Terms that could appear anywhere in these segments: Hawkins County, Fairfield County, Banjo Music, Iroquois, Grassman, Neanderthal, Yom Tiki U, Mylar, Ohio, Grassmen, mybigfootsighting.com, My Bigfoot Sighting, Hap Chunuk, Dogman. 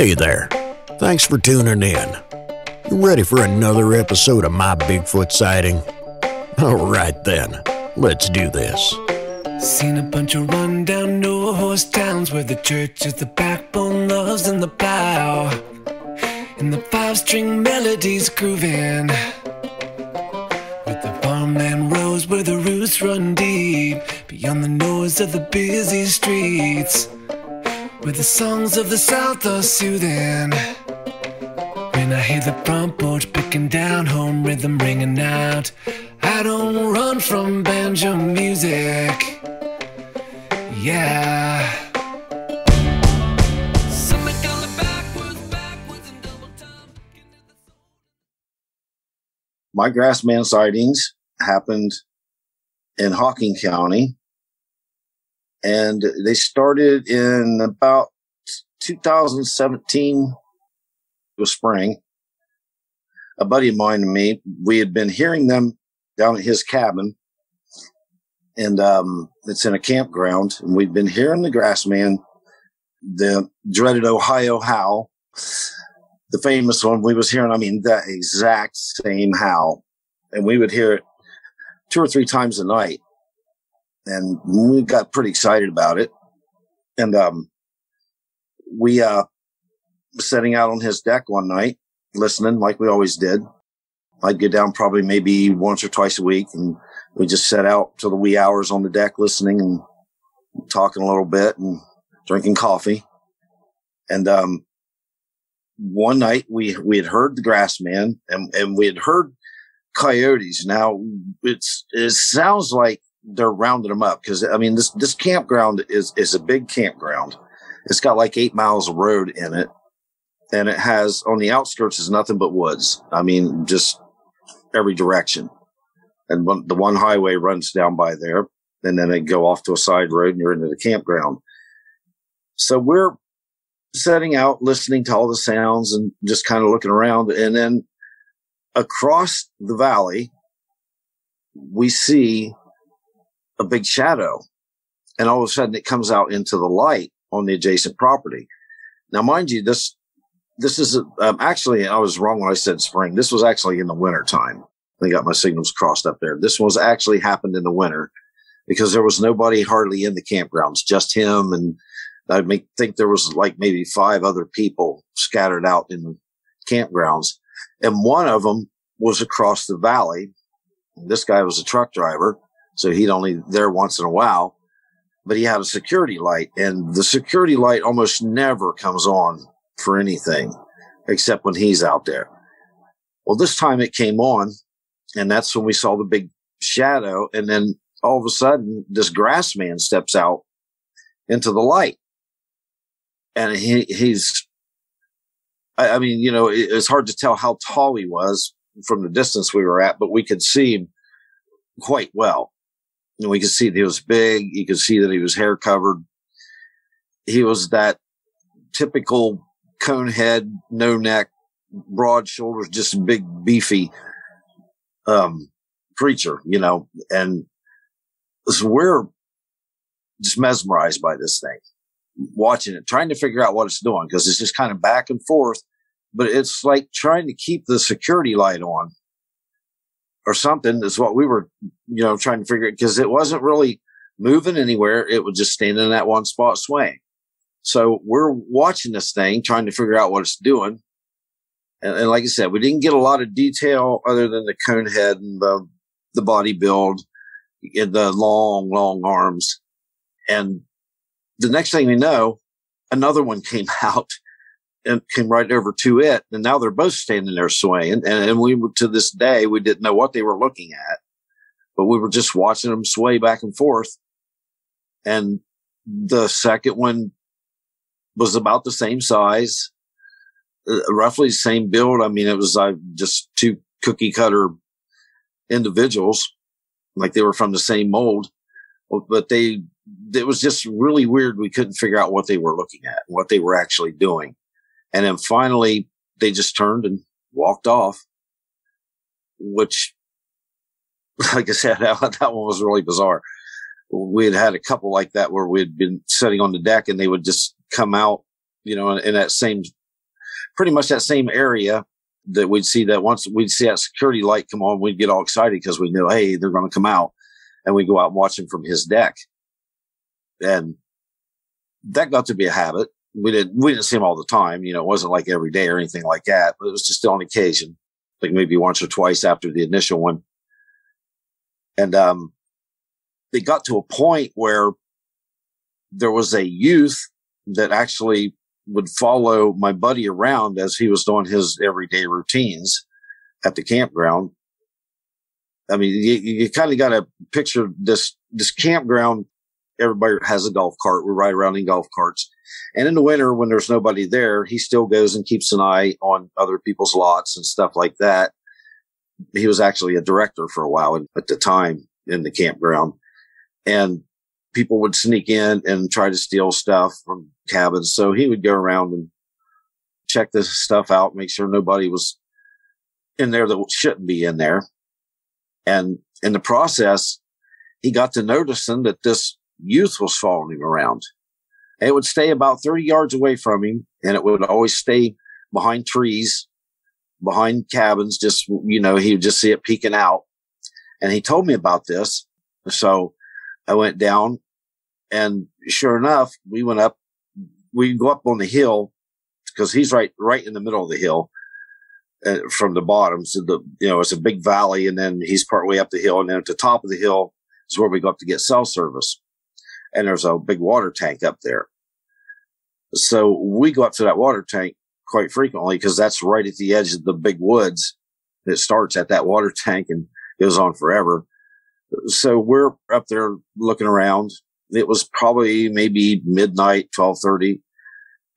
Hey there, thanks for tuning in. You ready for another episode of My Bigfoot Sighting? Alright then, let's do this. Seen a bunch of run-down, no-horse towns where the church is the backbone, love's in the plow, and the five-string melodies grooving, with the farmland rows where the roots run deep, beyond the noise of the busy streets, where the songs of the South are soothing. When I hear the front porch picking down, home rhythm ringing out, I don't run from banjo music. Yeah. My Grassman sightings happened in Hawkins County, and they started in about 2017. It was spring. A buddy of mine and me, we had been hearing them down at his cabin. And it's in a campground, and we've been hearing the Grassman, the dreaded Ohio howl, the famous one. We was hearing, I mean, that exact same howl, and we would hear it 2 or 3 times a night, and we got pretty excited about it. And we were sitting out on his deck one night, listening like we always did. I'd get down probably maybe once or twice a week, and we just sat out till the wee hours on the deck listening and talking a little bit and drinking coffee. And one night we had heard the Grassman, and we had heard coyotes. Now it sounds like they're rounding them up, because I mean this campground is a big campground. It's got like 8 miles of road in it, and it has on the outskirts is nothing but woods. I mean, just every direction. And the one highway runs down by there, and then they go off to a side road, and you're into the campground. So we're setting out, listening to all the sounds and just kind of looking around. And then across the valley, we see a big shadow. And all of a sudden, it comes out into the light on the adjacent property. Now, mind you, this is actually, I was wrong when I said spring. This was actually in the wintertime. They got my signals crossed up there. This one's actually happened in the winter, because there was nobody hardly in the campgrounds, just him. And I think there was like maybe 5 other people scattered out in the campgrounds. And one of them was across the valley. This guy was a truck driver, so he'd only there once in a while, but he had a security light, and the security light almost never comes on for anything except when he's out there. Well, this time it came on. And that's when we saw the big shadow. And then all of a sudden, this Grassman steps out into the light. And he's, I mean, you know, it's hard to tell how tall he was from the distance we were at, but we could see him quite well. And we could see that he was big. You could see that he was hair covered. He was that typical cone head, no neck, broad shoulders, just big, beefy preacher, you know. And so we're just mesmerized by this thing, watching it, trying to figure out what it's doing, because it's just kind of back and forth, but it's like trying to keep the security light on or something is what we were, you know, trying to figure it, because it wasn't really moving anywhere. It was just standing in that one spot swaying. So we're watching this thing, trying to figure out what it's doing. And like I said, we didn't get a lot of detail other than the cone head and the body build and the long, long arms. And the next thing we know, another one came out and came right over to it. And now they're both standing there swaying. And we, to this day, we didn't know what they were looking at, but we were just watching them sway back and forth. And the second one was about the same size, roughly the same build. I mean, it was just 2 cookie cutter individuals, like they were from the same mold, but it was just really weird. We couldn't figure out what they were looking at, what they were actually doing. And then finally they just turned and walked off, which, like I said, that one was really bizarre. We had had a couple like that where we'd been sitting on the deck and they would just come out, you know, in that same pretty much that same area that we'd see that once we'd see that security light come on, we'd get all excited because we knew, hey, they're going to come out, and we'd go out and watch him from his deck. And that got to be a habit. We didn't see him all the time. You know, it wasn't like every day or anything like that, but it was just on occasion, like maybe once or twice after the initial one. And, it got to a point where there was a youth that actually would follow my buddy around as he was doing his everyday routines at the campground. I mean, you kind of got to picture this campground. Everybody has a golf cart. We ride around in golf carts. And in the winter, when there's nobody there, he still goes and keeps an eye on other people's lots and stuff like that. He was actually a director for a while at the time in the campground. And people would sneak in and try to steal stuff from cabins. So he would go around and check this stuff out, make sure nobody was in there that shouldn't be in there. And in the process, he got to noticing that this youth was following him around. It would stay about 30 yards away from him, and it would always stay behind trees, behind cabins. Just, you know, he would just see it peeking out. And he told me about this. So I went down, and sure enough, we went up. We go up on the hill because he's right in the middle of the hill from the bottom. So it's a big valley, and then he's partway up the hill, and then at the top of the hill is where we go up to get cell service. And there's a big water tank up there. So we go up to that water tank quite frequently because that's right at the edge of the big woods that starts at that water tank and goes on forever. So we're up there looking around. It was probably maybe midnight, 12:30.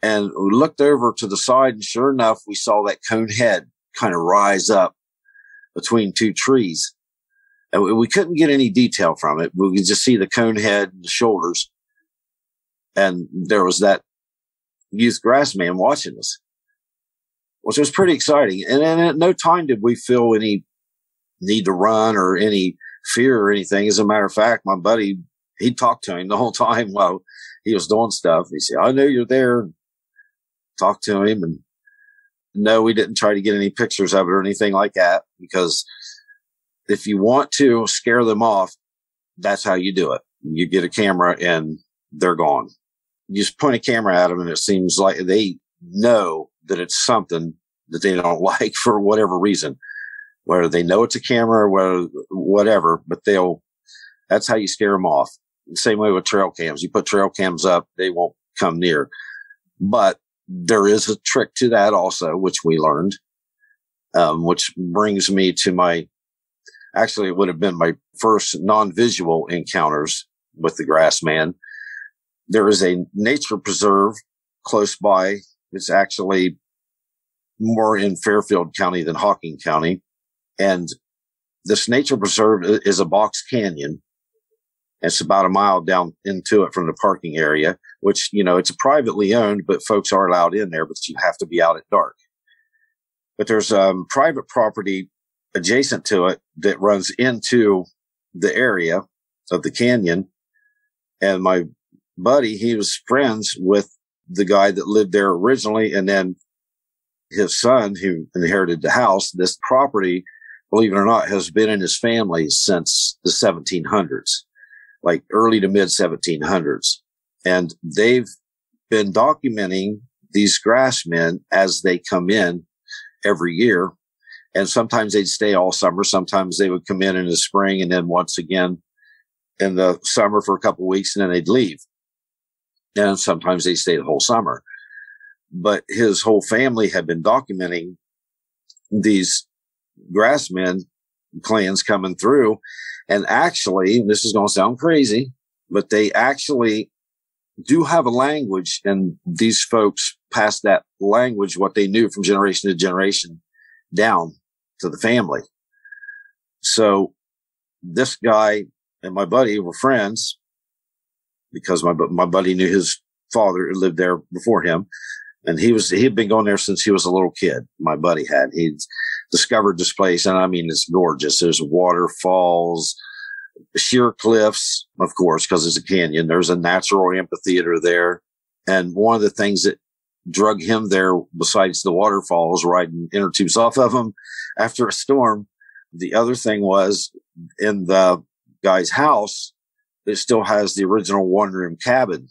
And we looked over to the side, and sure enough, we saw that cone head kind of rise up between two trees. And we couldn't get any detail from it. We could just see the cone head and the shoulders. And there was that youth Grassman watching us, which was pretty exciting. And then at no time did we feel any need to run or any fear or anything. As a matter of fact, my buddy, he talked to him the whole time while he was doing stuff. He said, I know you're there. Talk to him. And no, we didn't try to get any pictures of it or anything like that, because if you want to scare them off, that's how you do it. You get a camera and they're gone. You just point a camera at them, and it seems like they know that it's something that they don't like for whatever reason, whether they know it's a camera or whatever, but that's how you scare them off. The same way with trail cams. You put trail cams up, they won't come near. But there is a trick to that also, which we learned, which brings me to actually, it would have been my first non-visual encounters with the Grassman. There is a nature preserve close by. It's actually more in Fairfield County than Hawkins County. And this nature preserve is a box canyon. It's about a mile down into it from the parking area, which, it's privately owned, but folks are allowed in there, but you have to be out at dark. But there's private property adjacent to it that runs into the area of the canyon. And my buddy, he was friends with the guy that lived there originally. And then his son, who inherited the house, this property, believe it or not, has been in his family since the 1700s, like early to mid 1700s. And they've been documenting these Grassmen as they come in every year. And sometimes they'd stay all summer. Sometimes they would come in the spring, and then once again in the summer for a couple of weeks, and then they'd leave. And sometimes they'd stay the whole summer. But his whole family had been documenting these Grassmen clans coming through. And actually, this is going to sound crazy, but they actually do have a language, and these folks pass that language, what they knew from generation to generation, down to the family. So this guy and my buddy were friends because my buddy knew his father lived there before him, and he had been going there since he was a little kid. My buddy had. He'd discovered this place, and I mean, it's gorgeous. There's waterfalls, sheer cliffs, of course, because it's a canyon. There's a natural amphitheater there. And one of the things that drug him there besides the waterfalls, riding inner tubes off of him after a storm. The other thing was, in the guy's house, it still has the original one-room cabin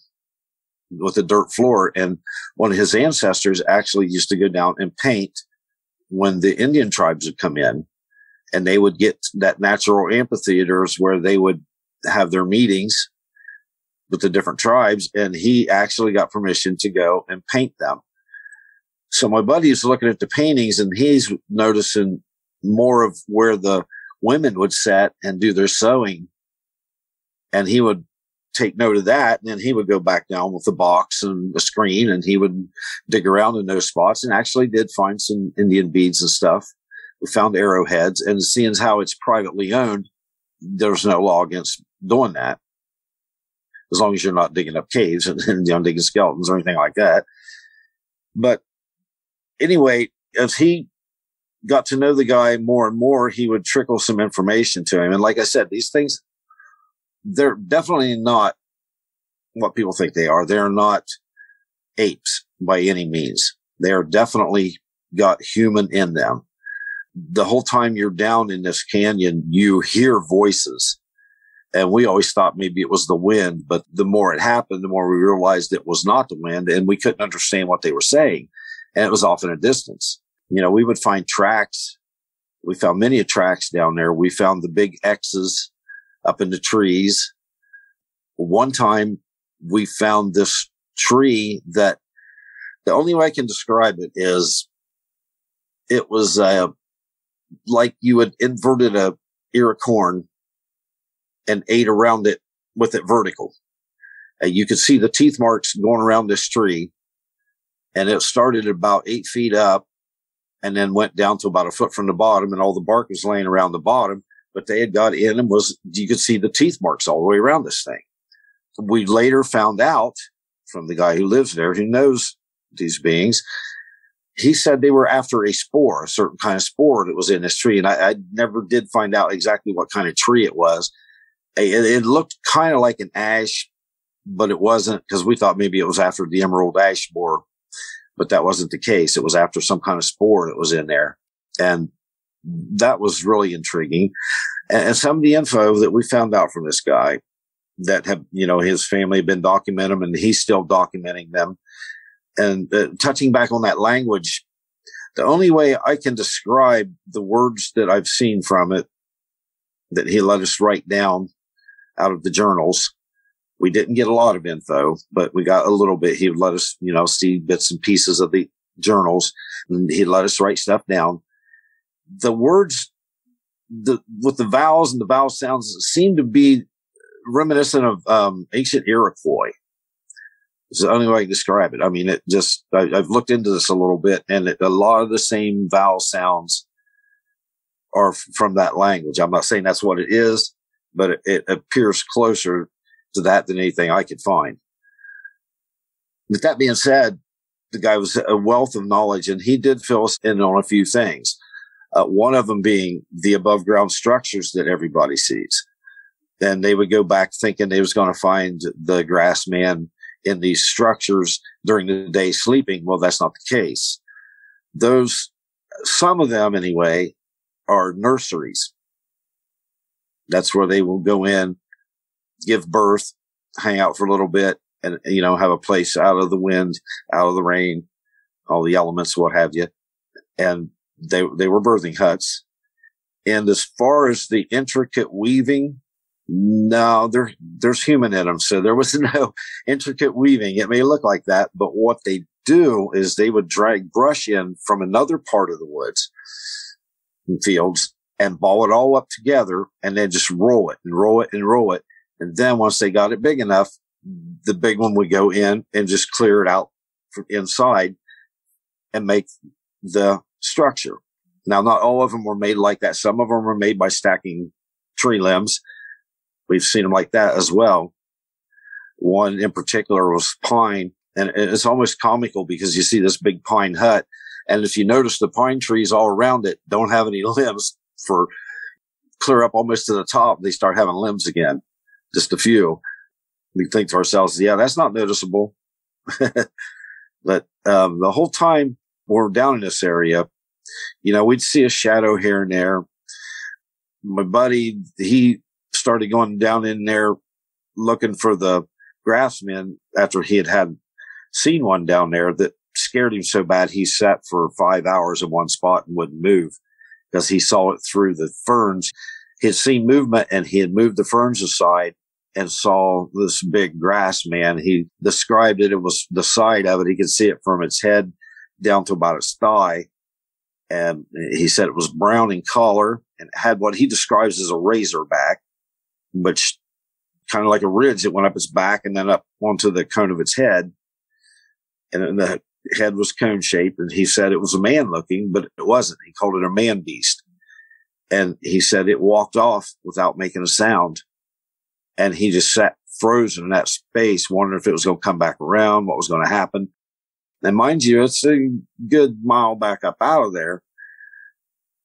with a dirt floor. And one of his ancestors actually used to go down and paint when the Indian tribes would come in, and they would get that natural amphitheaters where they would have their meetings with the different tribes. And he actually got permission to go and paint them. So my buddy is looking at the paintings, and he's noticing more of where the women would sit and do their sewing. And he would take note of that. And then he would go back down with the box and the screen, and he would dig around in those spots, and actually did find some Indian beads and stuff. We found arrowheads, and seeing how it's privately owned, there's no law against doing that, as long as you're not digging up caves and digging skeletons or anything like that. But anyway, as he got to know the guy more and more, he would trickle some information to him. And like I said, these things, they're definitely not what people think they are. They're not apes by any means. They are definitely got human in them. The whole time you're down in this canyon, you hear voices. And we always thought maybe it was the wind, but the more it happened, the more we realized it was not the wind, and we couldn't understand what they were saying. And it was off in a distance. You know, we would find tracks. We found many tracks down there. We found the big X's up in the trees. One time we found this tree that the only way I can describe it is it was like you had inverted a ear of corn and ate around it with it vertical. You could see the teeth marks going around this tree, and it started about 8 feet up and then went down to about a foot from the bottom, and all the bark was laying around the bottom, but they had got in and you could see the teeth marks all the way around this thing. We later found out from the guy who lives there, who knows these beings. He said they were after a spore, a certain kind of spore that was in this tree. And I never did find out exactly what kind of tree it was. It looked kind of like an ash, but it wasn't, because we thought maybe it was after the emerald ash borer, but that wasn't the case. It was after some kind of spore that was in there. And that was really intriguing. And some of the info that we found out from this guy that have, you know, his family had been documenting them, and he's still documenting them. And touching back on that language, the only way I can describe the words that I've seen from it, that he let us write down out of the journals. We didn't get a lot of info, but we got a little bit. He would let us, you know, see bits and pieces of the journals, and he let us write stuff down. The words, with the vowels and the vowel sounds, seem to be reminiscent of ancient Iroquois. It's the only way I can describe it. I mean, it just, I've looked into this a little bit, and a lot of the same vowel sounds are from that language. I'm not saying that's what it is, but it appears closer to that than anything I could find. With that being said, the guy was a wealth of knowledge, and he did fill us in on a few things. One of them being the above ground structures that everybody sees. And they would go back thinking they was going to find the Grassman in these structures during the day sleeping. Well, that's not the case. Those, some of them anyway, are nurseries. That's where they will go in, give birth, hang out for a little bit, and, you know, have a place out of the wind, out of the rain, all the elements, what have you. And they were birthing huts. And as far as the intricate weaving, no, there's human in them. So there was no intricate weaving. It may look like that, but what they do is they would drag brush in from another part of the woods and fields and ball it all up together, and then just roll it and roll it and roll it. And then once they got it big enough, the big one would go in and just clear it out from inside and make the structure. Now, not all of them were made like that. Some of them were made by stacking tree limbs. We've seen them like that as well. One in particular was pine, and it's almost comical because you see this big pine hut, and if you notice, the pine trees all around it don't have any limbs for clear up almost to the top. They start having limbs again, just a few. We think to ourselves, yeah, that's not noticeable. But the whole time we're down in this area, you know, we'd see a shadow here and there. My buddy, he started going down in there looking for the Grassman after he had seen one down there that scared him so bad he sat for 5 hours in one spot and wouldn't move because he saw it through the ferns. He had seen movement and he had moved the ferns aside and saw this big Grassman. He described it. It was the side of it. He could see it from its head down to about its thigh. And he said it was brown in color and had what he describes as a razorback, which kind of like a ridge that went up its back and then up onto the cone of its head. And then the head was cone shaped. And he said it was a man looking, but it wasn't. He called it a man beast. And he said it walked off without making a sound. And he just sat frozen in that space, wondering if it was going to come back around, what was going to happen. And mind you, it's a good mile back up out of there.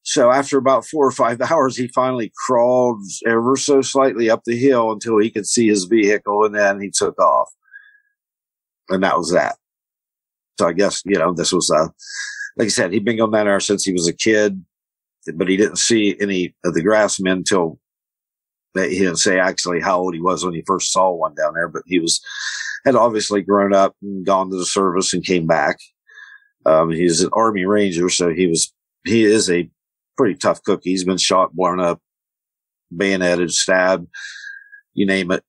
So after about 4 or 5 hours, he finally crawled ever so slightly up the hill until he could see his vehicle, and then he took off. And that was that. So I guess, you know, this was like I said, he'd been going down there since he was a kid, but he didn't see any of the Grassmen until he didn't say actually how old he was when he first saw one down there, but he was had obviously grown up and gone to the service and came back. He's an Army Ranger, so he is a pretty tough cookie. He's been shot, blown up, bayoneted, stabbed, you name it.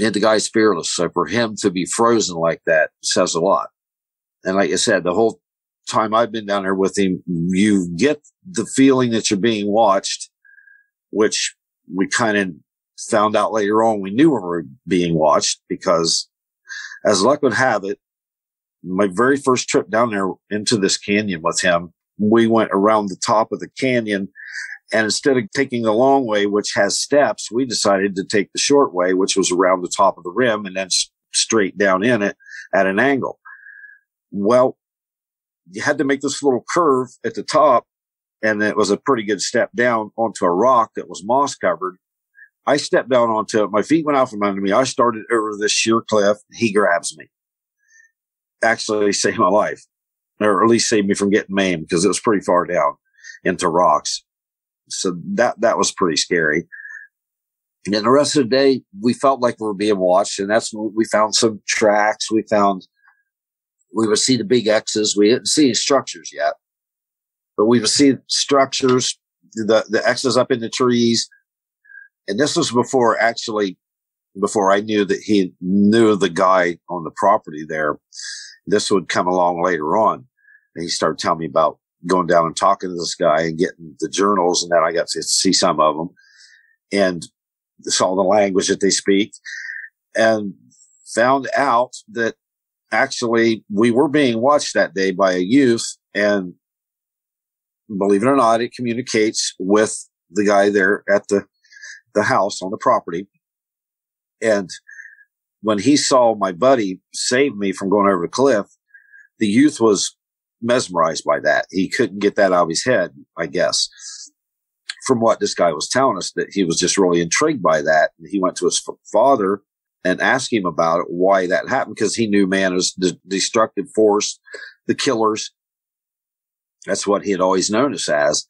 And the guy's fearless. So for him to be frozen like that says a lot. And like I said, the whole time I've been down there with him, you get the feeling that you're being watched, which we kind of found out later on. We knew we were being watched because, as luck would have it, my very first trip down there into this canyon with him, we went around the top of the canyon, and instead of taking the long way, which has steps, we decided to take the short way, which was around the top of the rim and then straight down in it at an angle. Well, you had to make this little curve at the top, and it was a pretty good step down onto a rock that was moss covered. I stepped down onto it. My feet went out from under me. I started over this sheer cliff. He grabs me. Actually saved my life, or at least saved me from getting maimed, because it was pretty far down into rocks. So that was pretty scary. And then the rest of the day, we felt like we were being watched. And that's when we found some tracks. We would see the big X's. We didn't see any structures yet, but we would see structures, the X's up in the trees. And this was before I knew that he knew the guy on the property there. This would come along later on. And he started telling me about going down and talking to this guy and getting the journals. And then I got to see some of them and saw the language that they speak, and found out that actually we were being watched that day by a youth. And believe it or not, it communicates with the guy there at the house on the property. And when he saw my buddy save me from going over the cliff, the youth was mesmerized by that. He couldn't get that out of his head, I guess, from what this guy was telling us, that he was just really intrigued by that. And he went to his father and asked him about it, why that happened, because he knew man is the destructive force, the killers. That's what he had always known us as.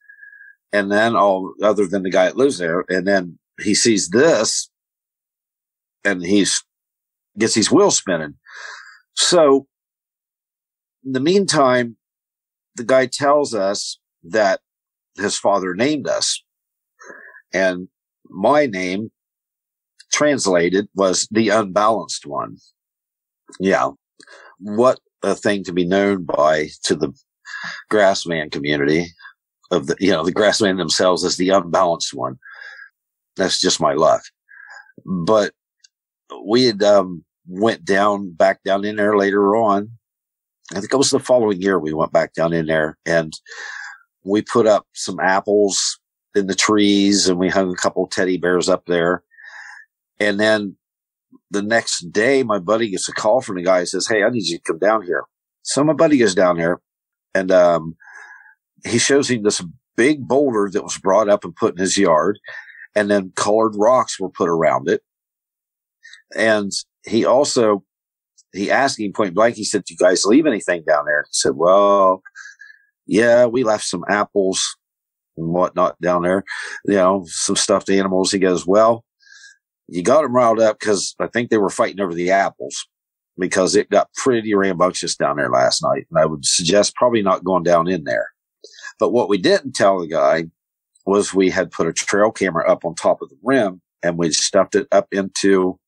And then other than the guy that lives there. And then he sees this and gets his wheel spinning. So in the meantime, the guy tells us that his father named us, and my name translated was the unbalanced one. Yeah. What a thing to be known by to the Grassman community, of the, you know, the Grassman themselves as the unbalanced one. That's just my luck. But we had went back down in there later on. I think it was the following year we went back down in there, and we put up some apples in the trees, and we hung a couple of teddy bears up there. And then the next day, my buddy gets a call from the guy who says, "Hey, I need you to come down here." So my buddy goes down there, and he shows him this big boulder that was brought up and put in his yard, and then colored rocks were put around it. And he also he asked him point blank, he said, "Do you guys leave anything down there?" He said, "Well, yeah, we left some apples and whatnot down there, you know, some stuffed animals." He goes, "Well, you got them riled up because I think they were fighting over the apples because it got pretty rambunctious down there last night. And I would suggest probably not going down in there." But what we didn't tell the guy was we had put a trail camera up on top of the rim and we stuffed it up into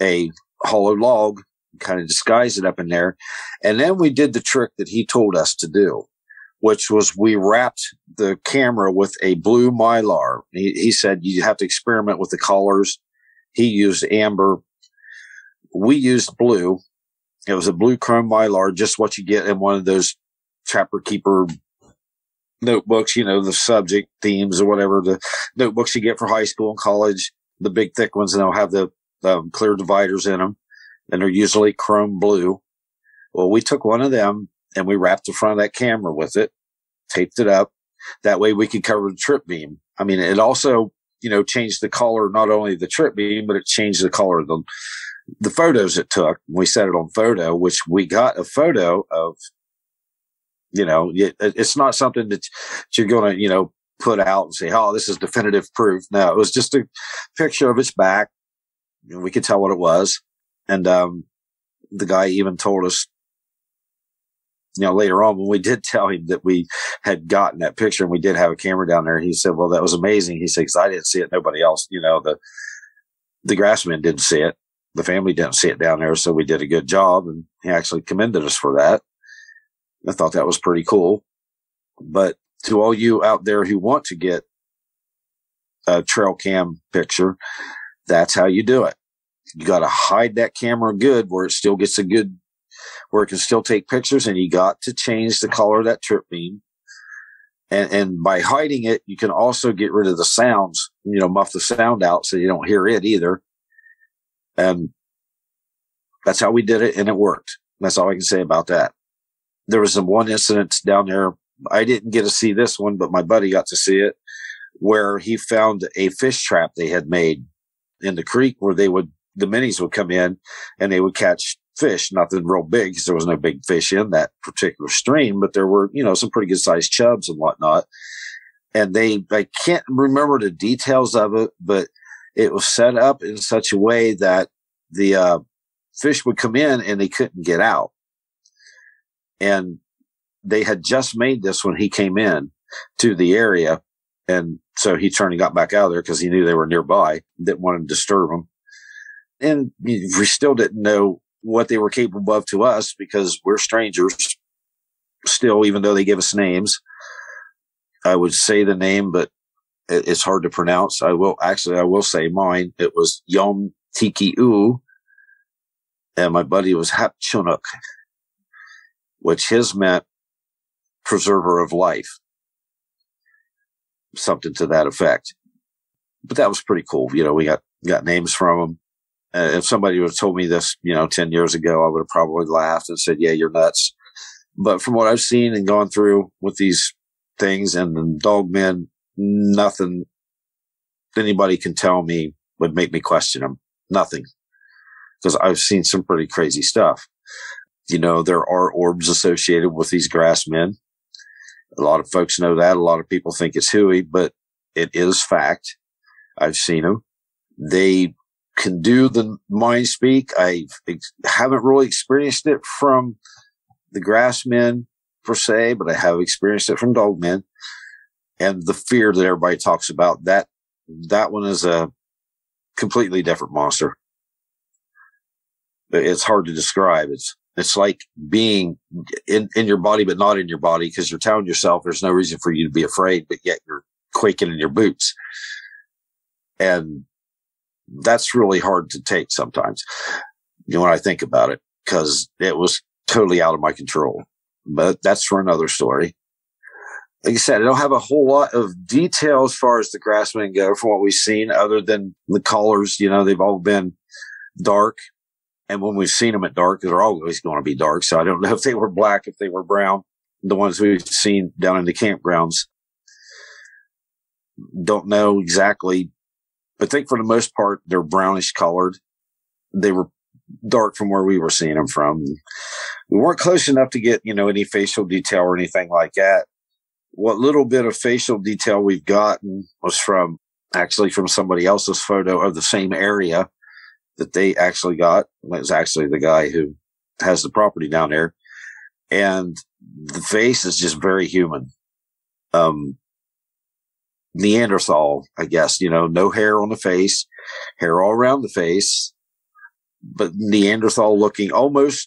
a hollow log, kind of disguised it up in there. And then we did the trick that he told us to do, which was we wrapped the camera with a blue Mylar. He said you have to experiment with the colors. He used amber. We used blue. It was a blue chrome Mylar, just what you get in one of those trapper keeper notebooks, you know, the subject themes or whatever, the notebooks you get for high school and college, the big thick ones, and they'll have the clear dividers in them, and they're usually chrome blue. Well, we took one of them, and we wrapped the front of that camera with it, taped it up. That way we could cover the trip beam. I mean, it also, you know, changed the color, not only the trip beam, but it changed the color of the photos it took. We set it on photo, which we got a photo of, you know, it's not something that you're going to, you know, put out and say, "Oh, this is definitive proof." No, it was just a picture of its back. And we could tell what it was. And the guy even told us, you know, later on when we did tell him that we had gotten that picture and we did have a camera down there, he said, "Well, that was amazing." He said, "Because I didn't see it. Nobody else, you know, the Grassman didn't see it. The family didn't see it down there. So we did a good job." And he actually commended us for that. I thought that was pretty cool. But to all you out there who want to get a trail cam picture, that's how you do it. You got to hide that camera good where it still gets a good, where it can still take pictures, and you got to change the color of that trip beam. And by hiding it, you can also get rid of the sounds, you know, muff the sound out so you don't hear it either. And that's how we did it, and it worked. That's all I can say about that. There was one incident down there. I didn't get to see this one, but my buddy got to see it, where he found a fish trap they had made in the creek where they would, the minis would come in and they would catch fish, nothing real big because there was no big fish in that particular stream, but there were, you know, some pretty good sized chubs and whatnot. And I can't remember the details of it, but it was set up in such a way that the fish would come in and they couldn't get out. And they had just made this when he came in to the area. And so he turned and got back out of there because he knew they were nearby, didn't want to disturb them. And we still didn't know what they were capable of to us because we're strangers still, even though they give us names. I would say the name, but it's hard to pronounce. I will say mine. It was Yom Tiki U, and my buddy was Hap Chunuk, which his meant preserver of life, something to that effect. But that was pretty cool. You know, we got names from them. If somebody would have told me this, you know, 10 years ago, I would have probably laughed and said, "Yeah, you're nuts." But from what I've seen and gone through with these things and the dog men, nothing anybody can tell me would make me question them. Nothing. Because I've seen some pretty crazy stuff. You know, there are orbs associated with these grass men. A lot of folks know that. A lot of people think it's hooey, but it is fact. I've seen them. They can do the mind speak. I haven't really experienced it from the grass men per se, but I have experienced it from dog men. And the fear that everybody talks about, that one is a completely different monster. It's hard to describe. It's like being in your body, but not in your body, because you're telling yourself there's no reason for you to be afraid, but yet you're quaking in your boots. And that's really hard to take sometimes, you know, when I think about it, because it was totally out of my control. But that's for another story. Like I said, I don't have a whole lot of detail as far as the Grassmen go from what we've seen, other than the colors. You know, they've all been dark. And when we've seen them at dark, they're always going to be dark. So I don't know if they were black, if they were brown, the ones we've seen down in the campgrounds. Don't know exactly. I think for the most part, they're brownish colored. They were dark from where we were seeing them from. We weren't close enough to get, you know, any facial detail or anything like that. What little bit of facial detail we've gotten was from somebody else's photo of the same area that they actually got. It was actually the guy who has the property down there. And the face is just very human. Neanderthal, I guess, you know, no hair on the face, hair all around the face, but Neanderthal looking, almost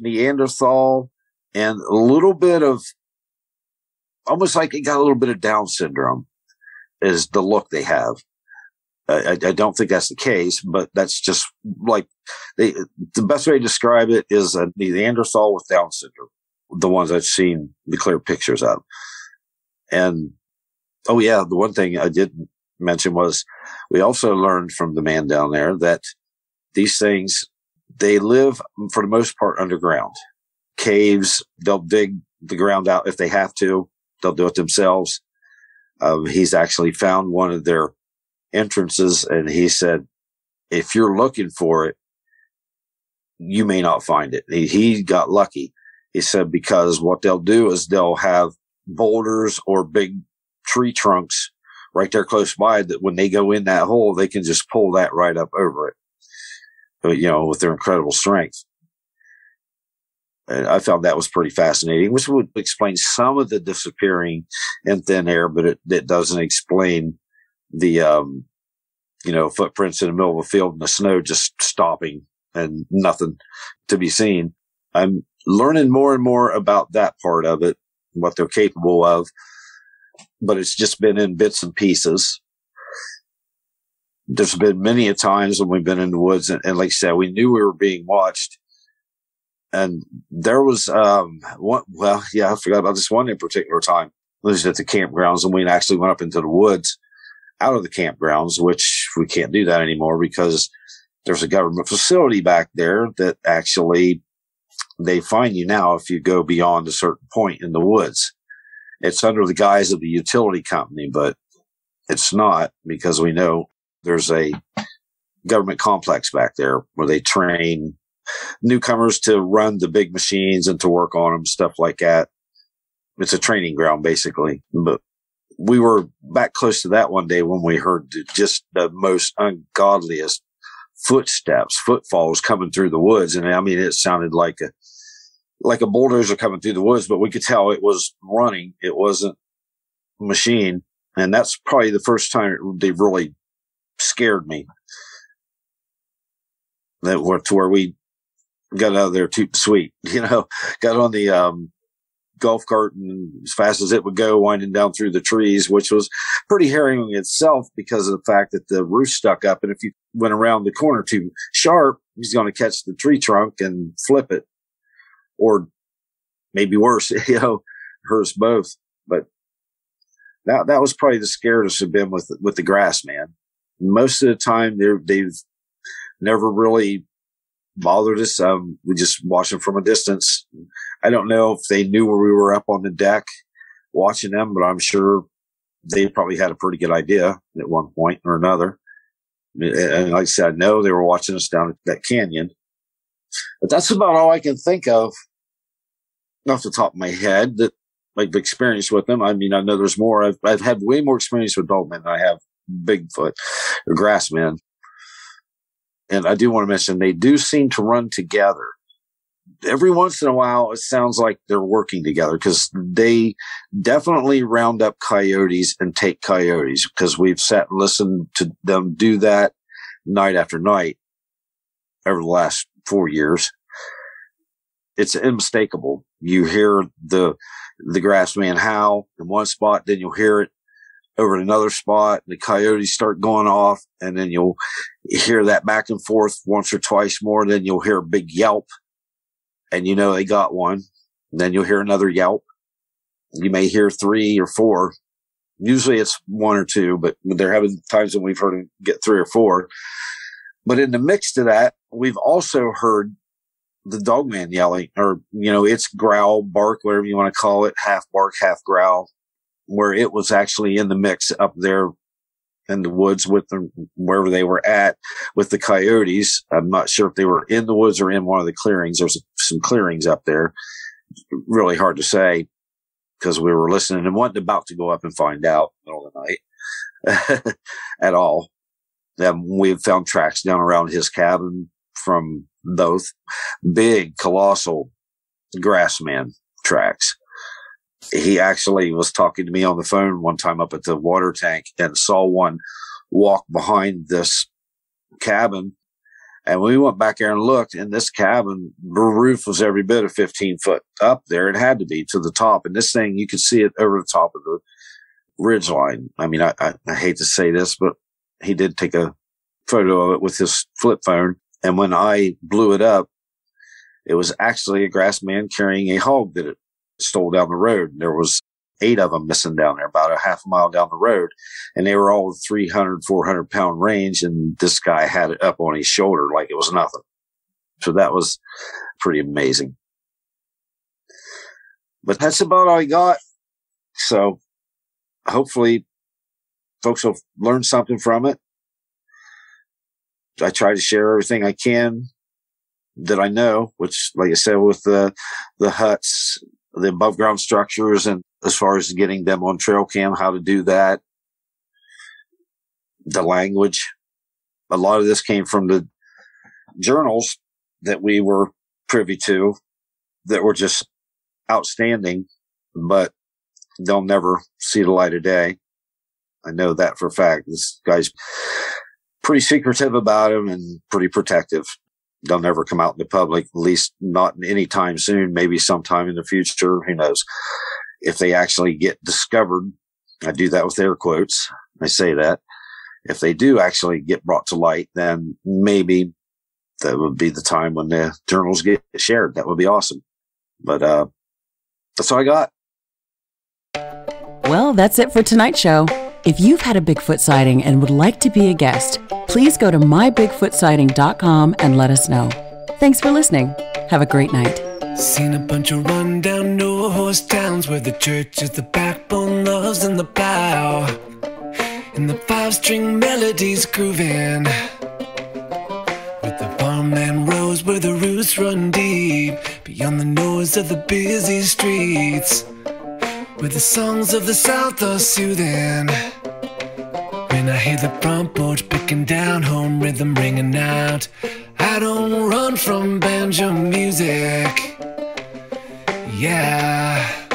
Neanderthal, and a little bit of, almost like it got a little bit of Down syndrome is the look they have. I don't think that's the case, but that's just like the best way to describe it is a Neanderthal with Down syndrome, the ones I've seen the clear pictures of. And oh yeah, the one thing I didn't mention was we also learned from the man down there that these things, they live for the most part underground. Caves, they'll dig the ground out if they have to. They'll do it themselves. He's actually found one of their entrances, and he said, if you're looking for it, you may not find it. He got lucky. He said, because what they'll do is they'll have boulders or big tree trunks right there close by that when they go in that hole, they can just pull that right up over it, you know, with their incredible strength. And I found that was pretty fascinating, which would explain some of the disappearing in thin air, but it doesn't explain the, you know, footprints in the middle of a field in the snow just stopping and nothing to be seen. I'm learning more and more about that part of it, what they're capable of, but it's just been in bits and pieces. There's been many a times when we've been in the woods, and like I said, we knew we were being watched. And there was I forgot about this one in particular time. We was at the campgrounds, and we actually went up into the woods out of the campgrounds, which we can't do that anymore because there's a government facility back there that actually they fine you now if you go beyond a certain point in the woods. It's under the guise of the utility company, but it's not, because we know there's a government complex back there where they train newcomers to run the big machines and to work on them, stuff like that. It's a training ground, basically. But we were back close to that one day when we heard just the most ungodliest footfalls coming through the woods. And I mean, it sounded like a bulldozer coming through the woods, but we could tell it was running. It wasn't a machine. And that's probably the first time they really scared me. That were to where we got out of there too sweet, you know, got on the golf cart and as fast as it would go, winding down through the trees, which was pretty harrowing itself because of the fact that the roof stuck up. And if you went around the corner too sharp, he's going to catch the tree trunk and flip it. Or maybe worse, you know, hurts both. But that was probably the scariest I've been with the Grassman. Most of the time, they've never really bothered us. We just watched them from a distance. I don't know if they knew where we were up on the deck watching them, but I'm sure they probably had a pretty good idea at one point or another. And like I said, I know they were watching us down at that canyon. But that's about all I can think of off the top of my head that I've experienced with them. I mean, I know there's more. I've had way more experience with dog men than I have Bigfoot or Grassman. And I do want to mention, they do seem to run together. Every once in a while, it sounds like they're working together, because they definitely round up coyotes and take coyotes, because we've sat and listened to them do that night after night over the last 4 years. It's unmistakable. You hear the Grassman howl in one spot, then you'll hear it over at another spot, and the coyotes start going off, and then you'll hear that back and forth once or twice more. Then you'll hear a big yelp, and you know they got one. And then you'll hear another yelp. You may hear three or four. Usually it's one or two, but there have been times when we've heard them get three or four. But in the mix to that, we've also heard the dogman yelling, or, you know, its growl, bark, whatever you want to call it, half bark, half growl, where it was actually in the mix up there in the woods with them, wherever they were at with the coyotes. I'm not sure if they were in the woods or in one of the clearings. There's some clearings up there. Really hard to say because we were listening and wasn't about to go up and find out in the middle of the night at all. We had found tracks down around his cabin from both big, colossal Grassman tracks. He actually was talking to me on the phone one time up at the water tank and saw one walk behind this cabin. And we went back there and looked, and this cabin roof was every bit of 15 foot up there. It had to be to the top. And this thing, you could see it over the top of the ridgeline. I mean, I hate to say this, but he did take a photo of it with his flip phone. And when I blew it up, it was actually a Grassman carrying a hog that it stole down the road. And there was 8 of them missing down there, about a half a mile down the road. And they were all 300, 400 pound range. And this guy had it up on his shoulder like it was nothing. So that was pretty amazing. But that's about all I got. So hopefully folks will learn something from it. I try to share everything I can that I know, which, like I said, with the huts, the above ground structures, and as far as getting them on trail cam, how to do that, the language. A lot of this came from the journals that we were privy to that were just outstanding, but they'll never see the light of day. I know that for a fact. This guy's pretty secretive about him and pretty protective. They'll never come out in the public, at least not any time soon, maybe sometime in the future. Who knows? If they actually get discovered, I do that with air quotes. I say that. If they do actually get brought to light, then maybe that would be the time when the journals get shared. That would be awesome. But that's all I got. Well, that's it for tonight's show. If you've had a Bigfoot sighting and would like to be a guest, please go to mybigfootsighting.com and let us know. Thanks for listening. Have a great night. Seen a bunch of run-down, no-horse towns where the church is the backbone, love's in the plow, and the 5-string melodies grooving, with the farmland rows where the roots run deep, beyond the noise of the busy streets, where the songs of the South are soothing. When I hear the front porch picking down, home rhythm ringing out, I don't run from banjo music. Yeah.